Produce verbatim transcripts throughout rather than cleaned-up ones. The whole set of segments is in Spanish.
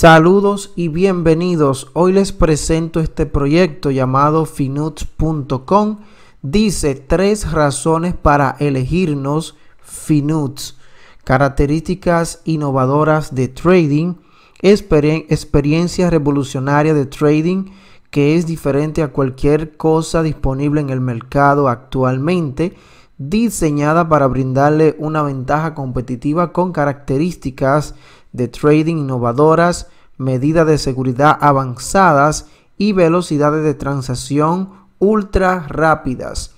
Saludos y bienvenidos. Hoy les presento este proyecto llamado Finuts punto com. Dice tres razones para elegirnos Finuts. Características innovadoras de trading. Exper- experiencia revolucionaria de trading que es diferente a cualquier cosa disponible en el mercado actualmente. Diseñada para brindarle una ventaja competitiva con características de trading innovadoras, medidas de seguridad avanzadas y velocidades de transacción ultra rápidas,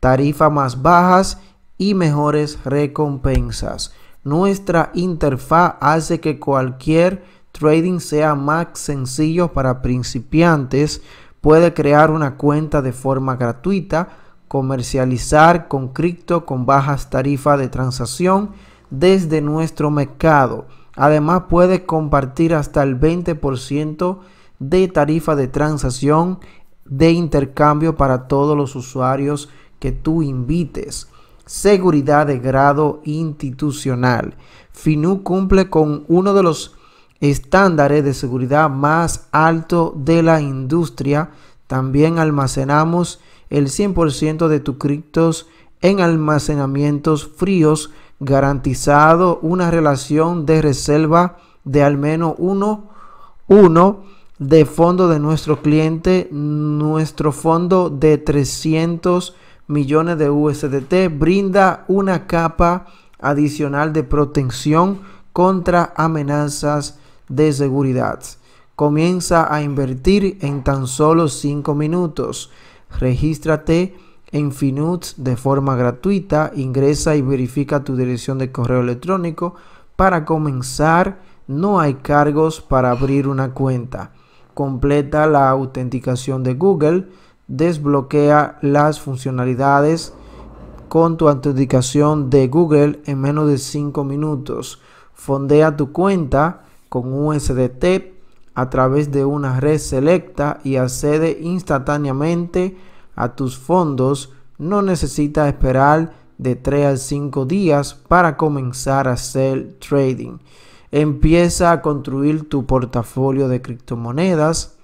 tarifas más bajas y mejores recompensas. Nuestra interfaz hace que cualquier trading sea más sencillo para principiantes. Puede crear una cuenta de forma gratuita, comercializar con cripto con bajas tarifas de transacción desde nuestro mercado. Además, puede compartir hasta el veinte por ciento de tarifa de transacción de intercambio para todos los usuarios que tú invites. Seguridad de grado institucional. Finuts cumple con uno de los estándares de seguridad más altos de la industria. También almacenamos el cien por ciento de tus criptos en almacenamientos fríos, garantizado una relación de reserva de al menos uno uno de fondo de nuestro cliente. Nuestro fondo de trescientos millones de U S D T brinda una capa adicional de protección contra amenazas de seguridad. Comienza a invertir en tan solo cinco minutos. Regístrate en Finuts de forma gratuita, ingresa y verifica tu dirección de correo electrónico. Para comenzar, no hay cargos para abrir una cuenta. Completa la autenticación de Google, desbloquea las funcionalidades con tu autenticación de Google en menos de cinco minutos. Fondea tu cuenta con U S D T a través de una red selecta y accede instantáneamente a tus fondos. No necesitas esperar de tres a cinco días para comenzar a hacer trading. Empieza a construir tu portafolio de criptomonedas.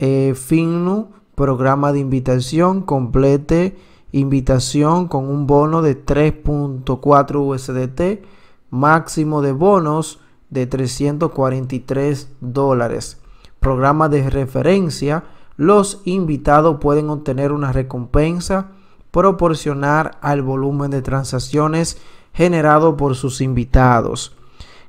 eh, Finuts, programa de invitación. Complete invitación con un bono de tres punto cuatro U S D T, máximo de bonos de trescientos cuarenta y tres dólares. Programa de referencia. Los invitados pueden obtener una recompensa proporcional al volumen de transacciones generado por sus invitados.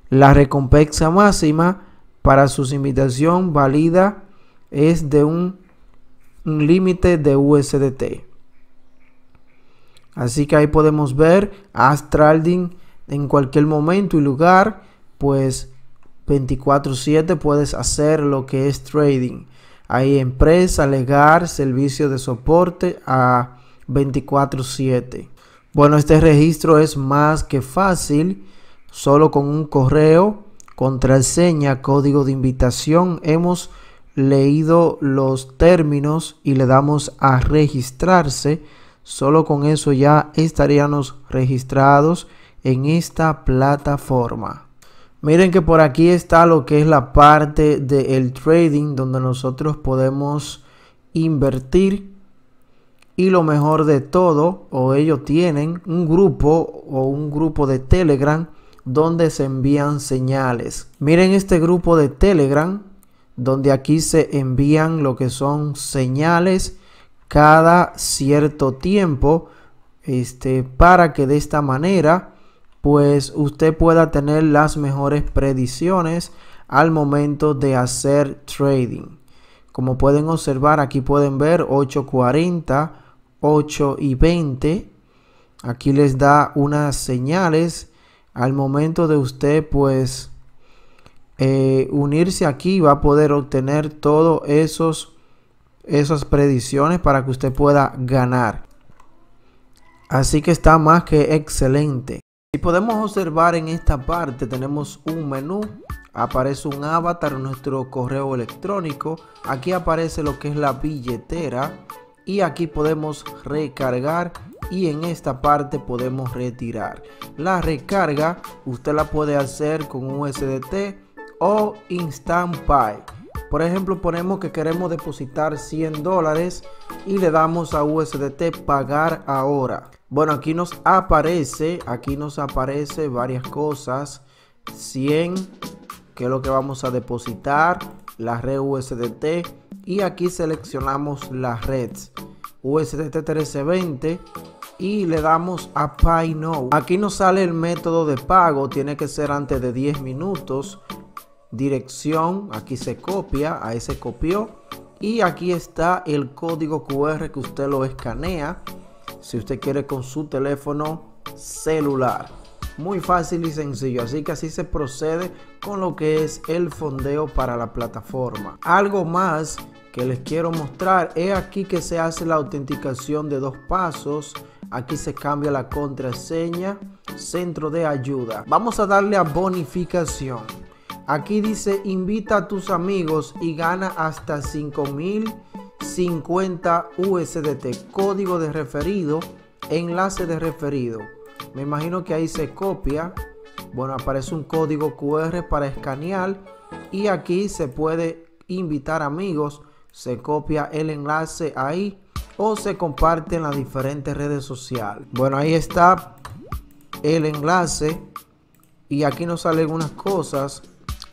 La recompensa máxima para sus invitación válida es de un, un límite de U S D T. Así que ahí podemos ver, haz trading en cualquier momento y lugar, pues veinticuatro siete puedes hacer lo que es trading. Hay empresa, legal, servicio de soporte a veinticuatro siete. Bueno, este registro es más que fácil. Solo con un correo, contraseña, código de invitación. Hemos leído los términos y le damos a registrarse. Solo con eso ya estaríamos registrados en esta plataforma. Miren que por aquí está lo que es la parte del trading, donde nosotros podemos invertir. Y lo mejor de todo, o ellos tienen un grupo o un grupo de Telegram donde se envían señales. Miren este grupo de Telegram, donde aquí se envían lo que son señales cada cierto tiempo, este, para que de esta manera pues usted pueda tener las mejores predicciones al momento de hacer trading. Como pueden observar, aquí pueden ver ocho cuarenta, ocho y veinte. Aquí les da unas señales al momento de usted pues eh, unirse aquí. Va a poder obtener todos esos esas predicciones para que usted pueda ganar. Así que está más que excelente. Y podemos observar en esta parte, tenemos un menú, aparece un avatar, nuestro correo electrónico, aquí aparece lo que es la billetera y aquí podemos recargar y en esta parte podemos retirar. La recarga usted la puede hacer con U S D T o InstantPay. Por ejemplo, ponemos que queremos depositar cien dólares y le damos a U S D T pagar ahora. Bueno, aquí nos aparece, aquí nos aparece varias cosas. cien, que es lo que vamos a depositar, la red U S D T, y aquí seleccionamos las redes U S D T mil trescientos veinte y le damos a Pay Now. Aquí nos sale el método de pago, tiene que ser antes de diez minutos. Dirección, aquí se copia, ahí se copió, y aquí está el código Q R que usted lo escanea si usted quiere con su teléfono celular. Muy fácil y sencillo, así que así se procede con lo que es el fondeo para la plataforma. Algo más que les quiero mostrar es aquí que se hace la autenticación de dos pasos. Aquí se cambia la contraseña, centro de ayuda. Vamos a darle a bonificación. Aquí dice invita a tus amigos y gana hasta cinco mil cincuenta U S D T. Código de referido, enlace de referido. Me imagino que ahí se copia. Bueno, aparece un código Q R para escanear. Y aquí se puede invitar amigos. Se copia el enlace ahí o se comparte en las diferentes redes sociales. Bueno, ahí está el enlace. Y aquí nos salen unas cosas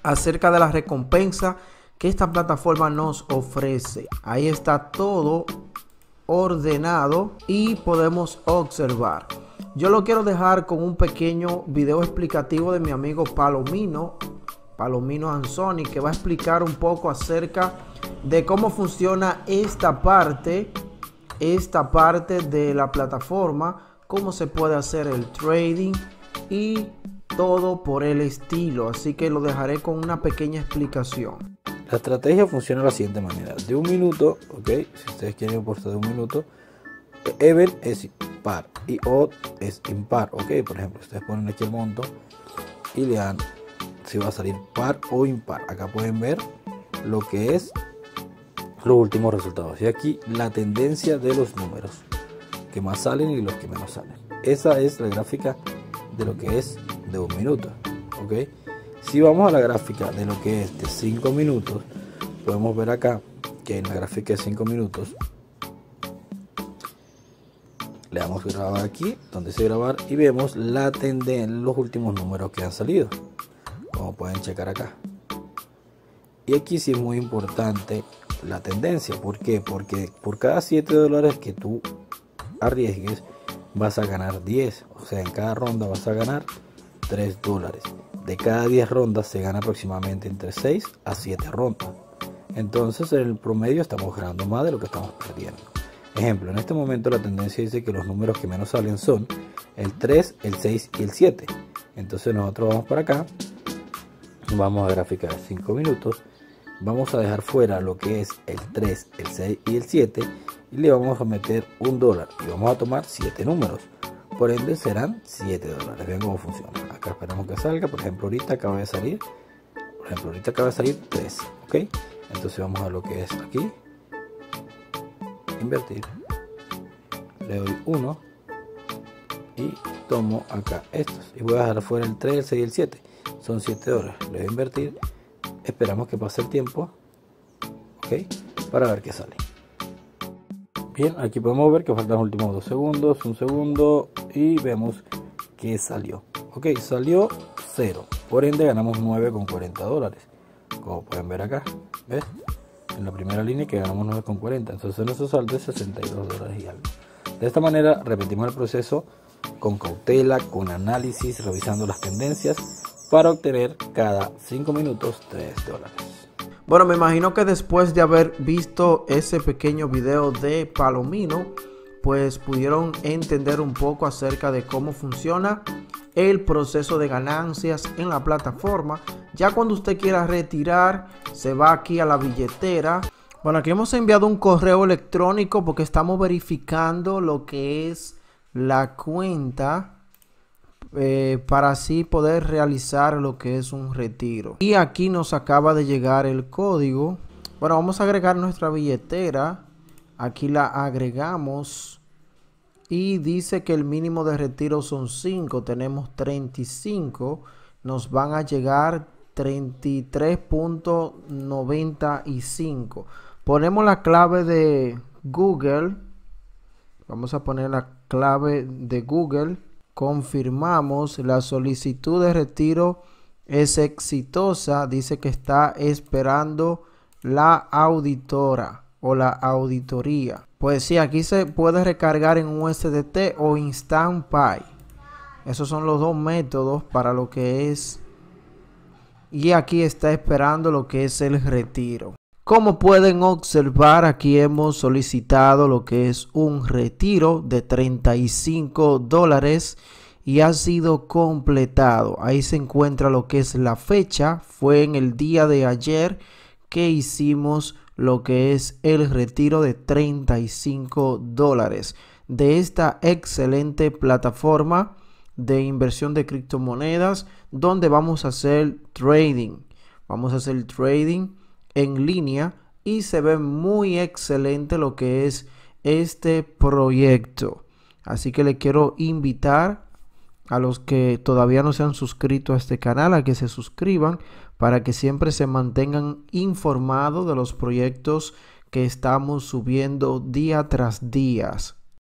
acerca de la recompensa que esta plataforma nos ofrece. Ahí está todo ordenado y podemos observar. Yo lo quiero dejar con un pequeño video explicativo de mi amigo Palomino Palomino Anzoni, que va a explicar un poco acerca de cómo funciona esta parte esta parte de la plataforma, cómo se puede hacer el trading y todo por el estilo, así que lo dejaré con una pequeña explicación. La estrategia funciona de la siguiente manera: de un minuto, ok, si ustedes quieren importar de un minuto, even es par y odd es impar, ok. Por ejemplo, ustedes ponen aquí el monto y le dan si va a salir par o impar. Acá pueden ver lo que es los últimos resultados y aquí la tendencia de los números que más salen y los que menos salen. Esa es la gráfica de lo que es de un minuto, ok. Si vamos a la gráfica de lo que es de cinco minutos, podemos ver acá que en la gráfica de cinco minutos le damos grabar aquí donde se grabar y vemos la tendencia en los últimos números que han salido, como pueden checar acá. Y aquí sí es muy importante la tendencia. ¿Por qué? Porque por cada siete dólares que tú arriesgues vas a ganar diez, o sea, en cada ronda vas a ganar tres dólares. De cada diez rondas se gana aproximadamente entre seis a siete rondas. Entonces en el promedio estamos ganando más de lo que estamos perdiendo. Ejemplo, en este momento la tendencia dice que los números que menos salen son el tres, el seis y el siete. Entonces nosotros vamos para acá, vamos a graficar cinco minutos, vamos a dejar fuera lo que es el tres, el seis y el siete y le vamos a meter un dólar y vamos a tomar siete números. Por ende serán siete dólares. Vean cómo funciona. Acá esperamos que salga. Por ejemplo, ahorita acaba de salir. Por ejemplo, ahorita acaba de salir tres. Ok. Entonces vamos a lo que es aquí. Invertir. Le doy uno. Y tomo acá estos. Y voy a dejar fuera el tres, el seis y el siete. Son siete dólares. Le doy a invertir. Esperamos que pase el tiempo. Ok. Para ver qué sale. Bien, aquí podemos ver que faltan los últimos dos segundos, un segundo, y vemos que salió. Ok, salió cero. Por ende ganamos nueve con cuarenta dólares. Como pueden ver acá, ¿ves? En la primera línea que ganamos nueve con cuarenta. Entonces nuestro saldo es sesenta y dos dólares y algo. De esta manera repetimos el proceso con cautela, con análisis, revisando las tendencias para obtener cada cinco minutos tres dólares. Bueno, me imagino que después de haber visto ese pequeño video de Palomino, pues pudieron entender un poco acerca de cómo funciona el proceso de ganancias en la plataforma. Ya cuando usted quiera retirar, se va aquí a la billetera. Bueno, aquí hemos enviado un correo electrónico porque estamos verificando lo que es la cuenta. Eh, para así poder realizar lo que es un retiro. Y aquí nos acaba de llegar el código. Bueno, vamos a agregar nuestra billetera. Aquí la agregamos. Y dice que el mínimo de retiro son cinco. Tenemos treinta y cinco. Nos van a llegar treinta y tres punto noventa y cinco. Ponemos la clave de Google. Vamos a poner la clave de Google. Confirmamos. La solicitud de retiro es exitosa. Dice que está esperando la auditora o la auditoría. Pues sí, aquí se puede recargar en U S D T o InstantPay. Esos son los dos métodos para lo que es. Y aquí está esperando lo que es el retiro. Como pueden observar, aquí hemos solicitado lo que es un retiro de treinta y cinco dólares y ha sido completado. Ahí se encuentra lo que es la fecha. Fue en el día de ayer que hicimos lo que es el retiro de treinta y cinco dólares de esta excelente plataforma de inversión de criptomonedas, donde vamos a hacer trading. Vamos a hacer trading en línea y se ve muy excelente lo que es este proyecto. Así que le quiero invitar a los que todavía no se han suscrito a este canal a que se suscriban para que siempre se mantengan informados de los proyectos que estamos subiendo día tras día.